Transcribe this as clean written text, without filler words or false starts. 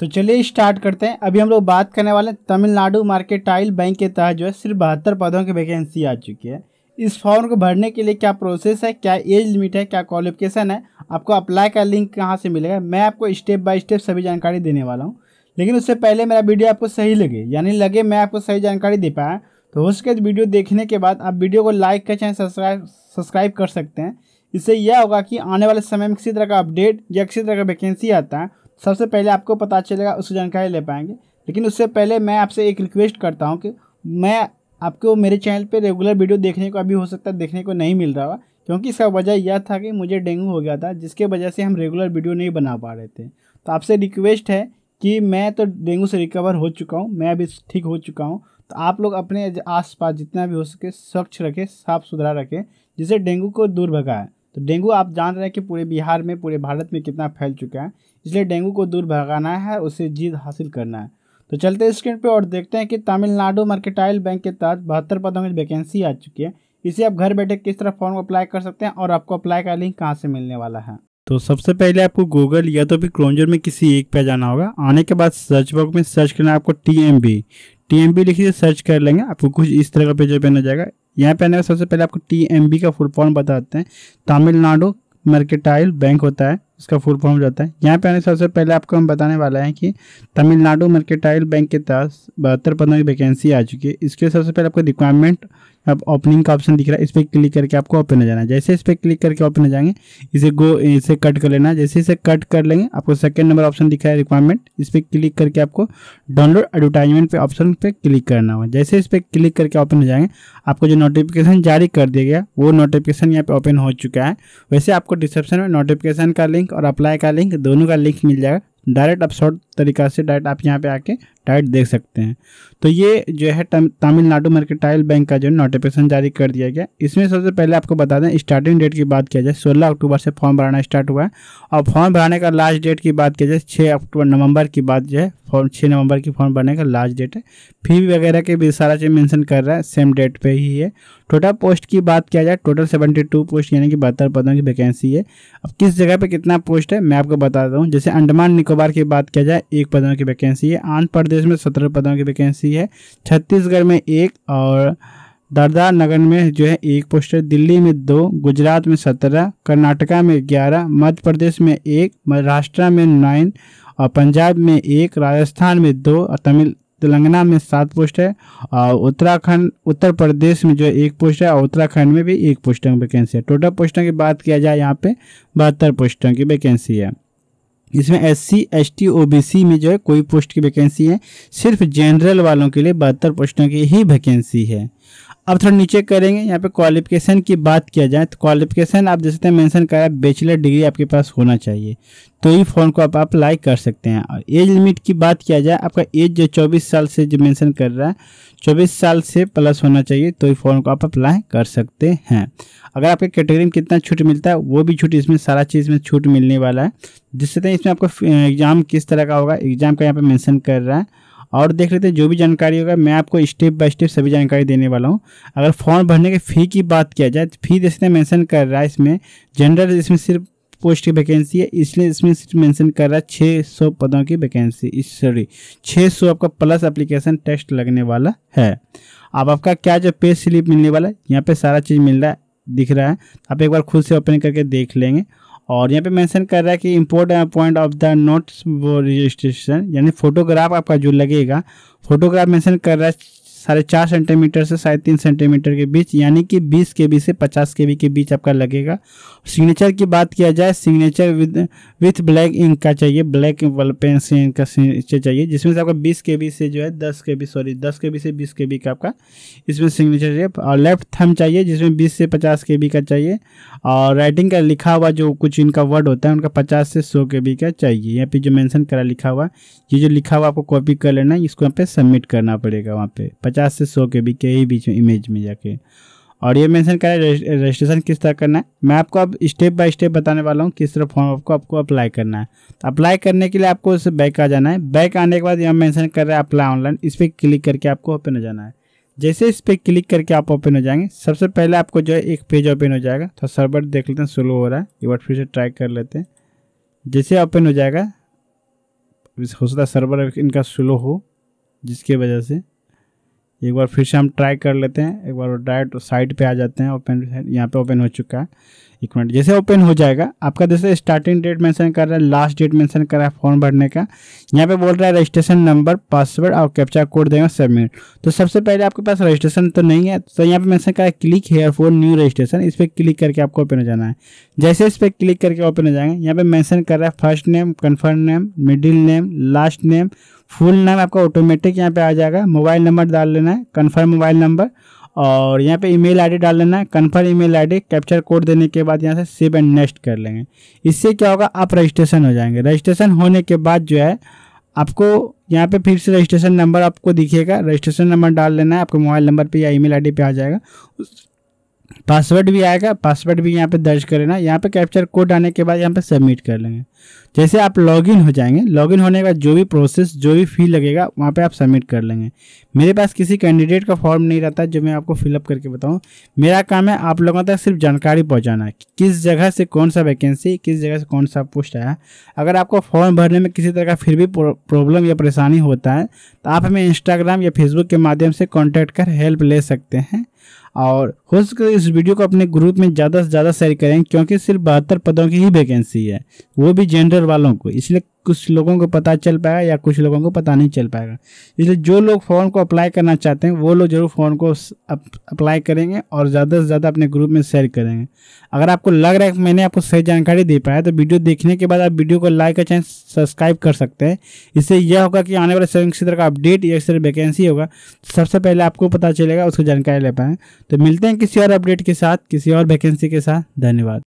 तो चलिए स्टार्ट करते हैं। अभी हम लोग बात करने वाले हैं तमिलनाडु मर्केंटाइल बैंक के तहत जो है सिर्फ 72 पदों की वैकेंसी आ चुकी है। इस फॉर्म को भरने के लिए क्या प्रोसेस है, क्या एज लिमिट है, क्या क्वालिफिकेशन है, आपको अप्लाई का लिंक कहाँ से मिलेगा, मैं आपको स्टेप बाय स्टेप सभी जानकारी देने वाला हूँ। लेकिन उससे पहले मेरा वीडियो आपको सही लगे यानी लगे मैं आपको सही जानकारी दे पाया तो हो सके वीडियो देखने के बाद आप वीडियो को लाइक कर चाहे सब्सक्राइब कर सकते हैं। इससे यह होगा कि आने वाले समय में किसी तरह का अपडेट या किसी तरह का वैकेंसी आता है सबसे पहले आपको पता चलेगा, उसकी जानकारी ले पाएंगे। लेकिन उससे पहले मैं आपसे एक रिक्वेस्ट करता हूं कि मैं आपको मेरे चैनल पे रेगुलर वीडियो देखने को अभी हो सकता है देखने को नहीं मिल रहा होगा क्योंकि इसका वजह यह था कि मुझे डेंगू हो गया था जिसके वजह से हम रेगुलर वीडियो नहीं बना पा रहे थे। तो आपसे रिक्वेस्ट है कि मैं तो डेंगू से रिकवर हो चुका हूँ, मैं अभी ठीक हो चुका हूँ, तो आप लोग अपने आसपास जितना भी हो सके स्वच्छ रखें, साफ़ सुथरा रखें जिससे डेंगू को दूर भगाएं। तो डेंगू आप जान रहे हैं कि पूरे बिहार में पूरे भारत में कितना फैल चुका है, इसलिए डेंगू को दूर भगाना है, उसे जीत हासिल करना है। तो चलते हैं स्क्रीन पे और देखते हैं कि तमिलनाडु मर्केंटाइल बैंक के तहत 72 पदों में वैकेंसी आ चुकी है। इसे आप घर बैठे किस तरह फॉर्म अप्लाई कर सकते हैं और आपको अप्लाई का लिंक कहाँ से मिलने वाला है। तो सबसे पहले आपको गूगल या तो फिर क्रोमजर में किसी एक पे जाना होगा। आने के बाद सर्च बॉक्स में सर्च करना है आपको टी एम बी लिखिए, सर्च कर लेंगे, आपको कुछ इस तरह का पेज ओपन हो जाएगा। यहाँ पे आने का सबसे पहले आपको TMB का फुल फॉर्म बताते हैं, तमिलनाडु मर्केंटाइल बैंक होता है इसका फुल फॉर्म जाता है। यहाँ पे आने सबसे पहले आपको हम बताने वाला है कि तमिलनाडु मर्केंटाइल बैंक के तहत 72 पदों की वैकेंसी आ चुकी है। इसके सबसे पहले आपको रिक्वायरमेंट अब ओपनिंग का ऑप्शन दिख रहा है, इस पर क्लिक करके आपको ओपन हो जाना है। जैसे इस पर क्लिक करके ओपन हो जाएंगे इसे कट कर लेना है। जैसे इसे कट कर लेंगे आपको सेकंड नंबर ऑप्शन दिख रहा है रिक्वायरमेंट, इस पर क्लिक करके आपको डाउनलोड एडवर्टाइजमेंट पे ऑप्शन पे क्लिक करना होगा। जैसे इस पर क्लिक करके ओपन हो जाएंगे आपको जो नोटिफिकेशन जारी कर दिया गया वो नोटिफिकेशन यहाँ पर ओपन हो चुका है। वैसे आपको डिस्क्रिप्शन में नोटिफिकेशन का लिंक और अप्लाई का लिंक दोनों का लिंक मिल जाएगा। डायरेक्ट आप शॉर्ट तरीका से डायरेक्ट आप यहाँ पे आके डायरेक्ट देख सकते हैं। तो ये जो है तमिलनाडु मर्केंटाइल बैंक का जो नोटिफिकेशन जारी कर दिया गया। इसमें सबसे पहले आपको बता दें स्टार्टिंग डेट की बात किया जाए 16 अक्टूबर से फॉर्म भराना स्टार्ट हुआ है और फॉर्म भराने का लास्ट डेट की बात किया जाए 6 नवंबर की बात जो है 6 नवंबर की फॉर्म भरने का लास्ट डेट है। फी वगैरह के भी सारा चीज़ मेंशन कर रहा है, सेम डेट पे ही है। टोटल पोस्ट की बात किया जाए टोटल 72 पोस्ट यानी कि 72 पदों की वैकेंसी है। अब किस जगह पे कितना पोस्ट है मैं आपको बता दूँ। जैसे अंडमान निकोबार की बात किया जाए 1 पदों की वैकेंसी है, आंध्र प्रदेश में 17 पदों की वैकेंसी है, छत्तीसगढ़ में 1 और दादरा नगर में जो है 1 पोस्ट है, दिल्ली में 2, गुजरात में 17, कर्नाटका में 11, मध्य प्रदेश में 1, महाराष्ट्र में 9 और पंजाब में 1, राजस्थान में 2 और तेलंगाना में 7 पोस्ट है और उत्तर प्रदेश में जो है 1 पोस्ट है और उत्तराखंड में भी 1 पोस्टों की वैकेंसी है। टोटल पोस्टों की बात किया जाए यहाँ पे 72 पोस्टों की वैकेंसी है। इसमें SC, ST, OBC में जो है कोई पोस्ट की वैकेंसी है, सिर्फ जनरल वालों के लिए 72 पोस्टों की ही वैकेंसी है। अब थोड़ा नीचे करेंगे यहाँ पे क्वालिफिकेशन की बात किया जाए तो क्वालिफिकेशन आप जैसे मेंशन करा बैचलर डिग्री आपके पास होना चाहिए तो ये फॉर्म को आप अप्लाई कर सकते हैं। और एज लिमिट की बात किया जाए आपका एज जो 24 साल से जो मेंशन कर रहा है 24 साल से प्लस होना चाहिए तो ये फॉर्म को आप अप्लाई कर सकते हैं। अगर आपके कैटेगरी में कितना छूट मिलता है वो भी छूट इसमें सारा चीज़ में छूट मिलने वाला है। जिससे इसमें आपको एग्ज़ाम किस तरह का होगा एग्ज़ाम का यहाँ पर मेंशन कर रहा है और देख लेते हैं जो भी जानकारी होगा मैं आपको स्टेप बाय स्टेप सभी जानकारी देने वाला हूं। अगर फॉर्म भरने के फ़ी की बात किया जाए तो फ़ी जैसे मेंशन कर रहा है इसमें जनरल इसमें सिर्फ पोस्ट की वैकेंसी है इसलिए इसमें सिर्फ मेंशन कर रहा है 600 पदों की वैकेंसी 600 आपका प्लस एप्लीकेशन टेस्ट लगने वाला है। अब आपका क्या जो पे स्लिप मिलने वाला है यहाँ पर सारा चीज़ मिल रहा है दिख रहा है, आप एक बार खुद से ओपन करके देख लेंगे। और यहाँ पे मेंशन कर रहा है कि important point of the notes वो रजिस्ट्रेशन यानी फोटोग्राफ आपका जो लगेगा फोटोग्राफ मेंशन कर रहा है 4.5 सेंटीमीटर से 3.5 सेंटीमीटर के बीच यानी कि 20 KB से 50 KB के बीच आपका लगेगा। सिग्नेचर की बात किया जाए सिग्नेचर विथ ब्लैक इंक का चाहिए, ब्लैक पेन से इनका सिग्नेचर चाहिए जिसमें से आपका 20 KB से जो है 10 KB से 20 KB का आपका इसमें सिग्नेचर चाहिए। और लेफ्ट थंब चाहिए जिसमें 20 से 50 KB का चाहिए और राइटिंग का लिखा हुआ जो कुछ इनका वर्ड होता है उनका 50 से 100 KB का चाहिए। यहाँ पर जो मैंसन करा लिखा हुआ ये जो लिखा हुआ आपको कॉपी कर लेना है, इसको यहाँ पे सबमिट करना पड़ेगा वहाँ पे 50 से 100 KB के ही बीच में इमेज में जाके। और ये मेंशन करा है रजिस्ट्रेशन किस तरह करना है, मैं आपको अब स्टेप बाय स्टेप बताने वाला हूँ किस तरह फॉर्म आपको अप्लाई करना है। तो अप्लाई करने के लिए आपको उस बैक आ जाना है, बैक आने के बाद यहाँ मेंशन कर रहा है अप्लाई ऑनलाइन, इस पर क्लिक करके आपको ओपन हो जाना है। जैसे इस पर क्लिक करके आप ओपन हो जाएंगे सबसे पहले आपको जो है एक पेज ओपन हो जाएगा। तो सर्वर देख लेते हैं स्लो हो रहा है, एक बार फिर से ट्राई कर लेते हैं। जैसे ओपन हो जाएगा हो सकता है सर्वर इनका स्लो हो, जिसकी वजह से एक बार फिर से हम ट्राई कर लेते हैं। एक बार डायरेक्ट साइट पे आ जाते हैं। ओपन यहाँ पे ओपन हो चुका है। एक मिनट, जैसे ओपन हो जाएगा आपका, जैसे स्टार्टिंग डेट मेंशन कर रहा है, लास्ट डेट मेंशन कर रहा है फॉर्म भरने का। यहाँ पे बोल रहा है रजिस्ट्रेशन नंबर, पासवर्ड और कैप्चा कोड देंगे सबमिट। तो सबसे पहले आपके पास रजिस्ट्रेशन तो नहीं है, तो यहाँ पे मेंशन कर रहा है click here for new registration. इस पर क्लिक करके आपको ओपन हो जाना है। जैसे इस पर क्लिक करके ओपन हो जाएंगे, यहाँ पे मेंशन कर रहा है first name, confirm name, middle name, last name, full name आपका ऑटोमेटिक यहाँ पे आ जाएगा। मोबाइल नंबर डाल लेना है, कन्फर्म मोबाइल नंबर, और यहाँ पे ईमेल आईडी डाल लेना है, confirm email ID. Capture code देने के बाद यहाँ से सेव एंड नेक्स्ट कर लेंगे। इससे क्या होगा, आप रजिस्ट्रेशन हो जाएंगे। रजिस्ट्रेशन होने के बाद जो है आपको यहाँ पे फिर से रजिस्ट्रेशन नंबर आपको दिखेगा। रजिस्ट्रेशन नंबर डाल लेना है, आपके मोबाइल नंबर पर या ईमेल आईडी पे आ जाएगा। पासवर्ड भी आएगा, पासवर्ड भी यहाँ पे दर्ज कर लेना। यहाँ पे कैप्चर कोड आने के बाद यहाँ पे सबमिट कर लेंगे। जैसे आप लॉगिन हो जाएंगे, लॉगिन होने के बाद जो भी प्रोसेस, जो भी फी लगेगा वहाँ पे आप सबमिट कर लेंगे। मेरे पास किसी कैंडिडेट का फॉर्म नहीं रहता जो मैं आपको फिलअप करके बताऊँ। मेरा काम है आप लोगों तक सिर्फ जानकारी पहुँचाना, किस जगह से कौन सा वैकेंसी, किस जगह से कौन सा पोस्ट आया। अगर आपको फॉर्म भरने में किसी तरह का फिर भी प्रॉब्लम या परेशानी होता है तो आप हमें इंस्टाग्राम या फेसबुक के माध्यम से कॉन्टैक्ट कर हेल्प ले सकते हैं। और हो सके इस वीडियो को अपने ग्रुप में ज़्यादा से ज़्यादा शेयर करें, क्योंकि सिर्फ 72 पदों की ही वैकेंसी है, वो भी जनरल वालों को। इसलिए कुछ लोगों को पता चल पाएगा या कुछ लोगों को पता नहीं चल पाएगा। इसलिए जो लोग फॉर्म को अप्लाई करना चाहते हैं वो लोग जरूर फॉर्म को अप्लाई करेंगे और ज़्यादा से ज़्यादा अपने ग्रुप में शेयर करेंगे। अगर आपको लग रहा है कि मैंने आपको सही जानकारी दे पाया, तो वीडियो देखने के बाद आप वीडियो को लाइक और चैनल सब्सक्राइब कर सकते हैं। इससे यह होगा कि आने वाले समय किसी तरह का अपडेट या किसी तरह वैकेंसी होगा सबसे पहले आपको पता चलेगा, उसको जानकारी ले पाएँ। तो मिलते हैं किसी और अपडेट के साथ, किसी और वैकेंसी के साथ। धन्यवाद।